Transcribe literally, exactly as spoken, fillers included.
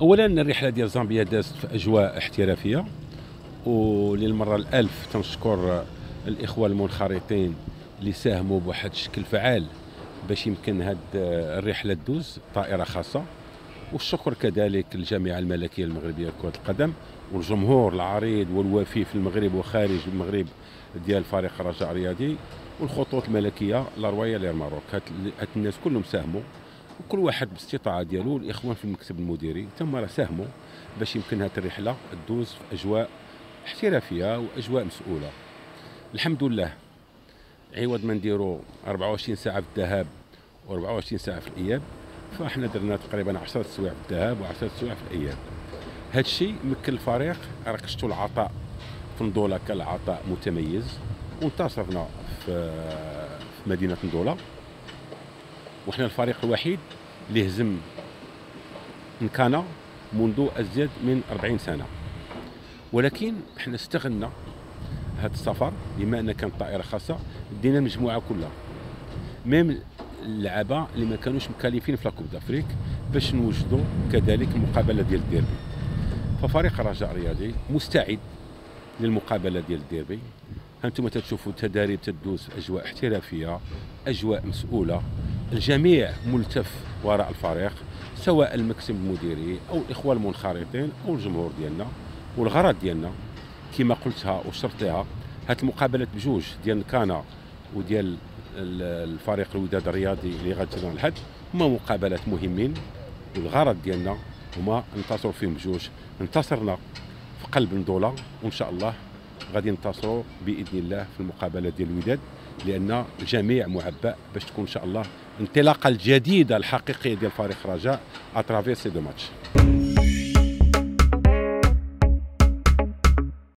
اولا الرحله ديال زامبيا دازت في اجواء احترافيه، وللمره الالف تنشكر الاخوه المنخرطين اللي ساهموا بواحد الشكل فعال باش يمكن هاد الرحله تدوز، طائره خاصه. والشكر كذلك للجامعه الملكيه المغربيه لكره القدم والجمهور العريض والوفي في المغرب وخارج المغرب ديال فريق الرجاء الرياضي والخطوط الملكيه لرويال إير ماروك. هاد الناس كلهم ساهموا، وكل واحد بالاستطاعه ديالو. الاخوان في المكتب المديري تما راه ساهموا باش يمكن هاد الرحله تدوز في اجواء احترافيه واجواء مسؤوله. الحمد لله، عوض ما نديروا أربعة وعشرين ساعه في الذهاب و24 ساعه في الاياب، فاحنا درنا تقريبا عشرة سوايع في الذهاب وعشرة سوايع في الاياب. هذا الشيء مكن الفريق، ركشتوا العطاء في نضولا كالعطاء متميز، وانتصرنا في مدينه نضولا، وحنا الفريق الوحيد اللي هزم نكانا منذ ازيد من أربعين سنه. ولكن حنا استغلنا هذا السفر، بما ان كانت طائره خاصه دينا المجموعه كلها، ميم اللعابه اللي ما كانوش مكلفين في لاكوب دافريك، باش نوجدوا كذلك المقابله ديال الديربي. ففريق الرجاء الرياضي مستعد للمقابله ديال الديربي. هانتوما تشوفوا التدريب تدوز في اجواء احترافيه، اجواء مسؤوله، الجميع ملتف وراء الفريق، سواء المكتب المديري او الاخوه المنخرطين او الجمهور ديالنا. والغرض ديالنا كما قلتها وشرت لها، هات المقابلات بجوج ديال نكانا وديال الفريق الوداد الرياضي اللي غتجرى الحد، هما مقابلات مهمين، والغرض ديالنا هما ننتصروا فيهم بجوج. انتصرنا في قلب نضولا، وان شاء الله غادي ننتصروا باذن الله في المقابله ديال الوداد، لان الجميع معبأ باش تكون ان شاء الله الانطلاقه الجديده الحقيقيه ديال فريق الرجاء، أترافي سي دو ماتش.